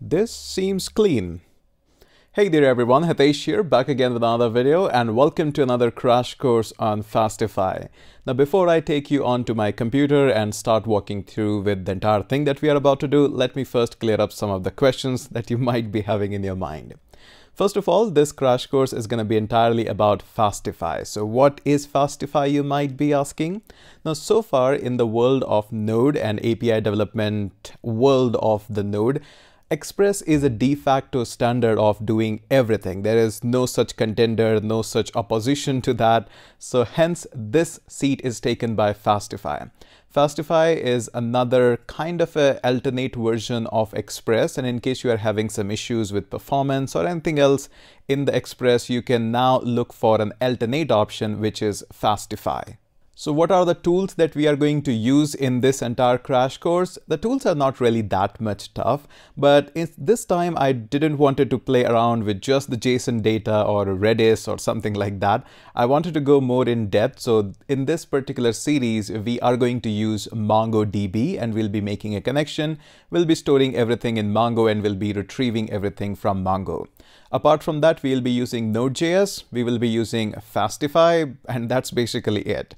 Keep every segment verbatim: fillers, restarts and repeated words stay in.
This seems clean. Hey there everyone, Hitesh here, back again with another video, and welcome to another crash course on Fastify. Now before I take you onto my computer and start walking through with the entire thing that we are about to do, let me first clear up some of the questions that you might be having in your mind. First of all, this crash course is going to be entirely about Fastify. So what is Fastify, you might be asking? Now, so far in the world of Node and A P I development world of the Node, Express is a de facto standard of doing everything. There is no such contender, no such opposition to that. So hence, this seat is taken by Fastify. Fastify is another kind of an alternate version of Express. And in case you are having some issues with performance or anything else in the Express, you can now look for an alternate option, which is Fastify. So what are the tools that we are going to use in this entire crash course? The tools are not really that much tough, but this time I didn't want to play around with just the JSON data or Redis or something like that. I wanted to go more in depth. So in this particular series, we are going to use MongoDB and we'll be making a connection. We'll be storing everything in Mongo and we'll be retrieving everything from Mongo. Apart from that, we'll be using Node.js. We will be using Fastify, and that's basically it.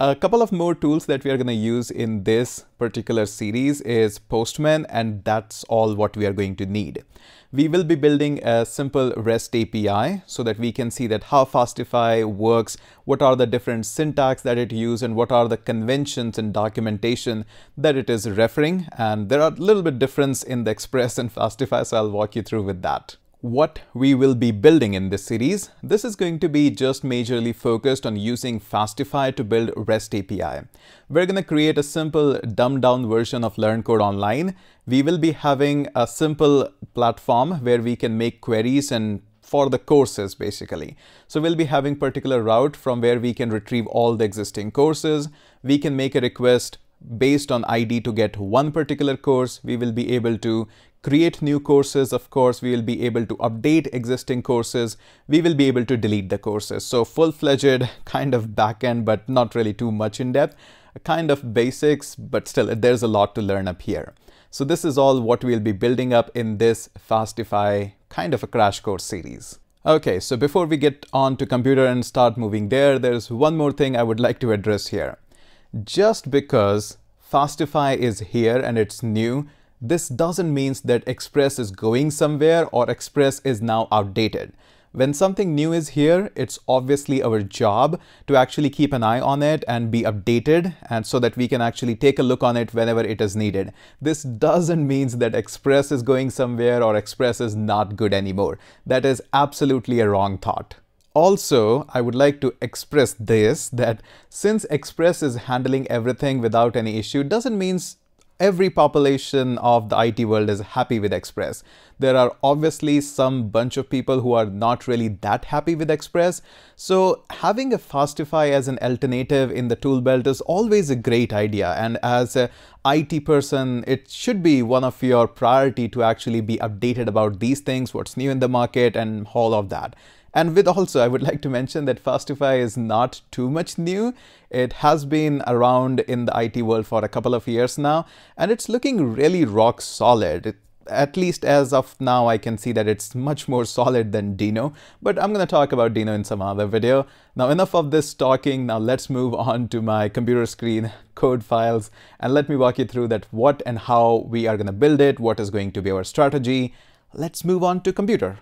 A couple of more tools that we are going to use in this particular series is Postman, and that's all what we are going to need. We will be building a simple REST A P I so that we can see that how Fastify works, what are the different syntax that it uses, and what are the conventions and documentation that it is referring. And there are a little bit difference in the Express and Fastify, so I'll walk you through with that. What we will be building in this series, this is going to be just majorly focused on using Fastify to build REST A P I. We're going to create a simple dumbed down version of Learn Code Online. We will be having a simple platform where we can make queries and for the courses basically. So we'll be having particular route from where we can retrieve all the existing courses. We can make a request based on I D to get one particular course. We will be able to create new courses. Of course, we will be able to update existing courses. We will be able to delete the courses. So full-fledged kind of backend, but not really too much in depth, a kind of basics, but still there's a lot to learn up here. So this is all what we'll be building up in this Fastify kind of a crash course series. Okay, so before we get on to computer and start moving there, there's one more thing I would like to address here. Just because Fastify is here and it's new, this doesn't mean that Express is going somewhere or Express is now outdated. When something new is here, it's obviously our job to actually keep an eye on it and be updated, and so that we can actually take a look on it whenever it is needed. This doesn't mean that Express is going somewhere or Express is not good anymore. That is absolutely a wrong thought. Also, I would like to express this, that since Express is handling everything without any issue, doesn't mean every population of the I T world is happy with Express. There are obviously some bunch of people who are not really that happy with Express. So having a Fastify as an alternative in the tool belt is always a great idea. And as an I T person, it should be one of your priority to actually be updated about these things, what's new in the market and all of that. And with also, I would like to mention that Fastify is not too much new. It has been around in the I T world for a couple of years now, and it's looking really rock solid. It, at least as of now, I can see that it's much more solid than Dino, but I'm going to talk about Dino in some other video. Now, enough of this talking. Now let's move on to my computer screen code files, and let me walk you through that what and how we are going to build it, what is going to be our strategy. Let's move on to computer.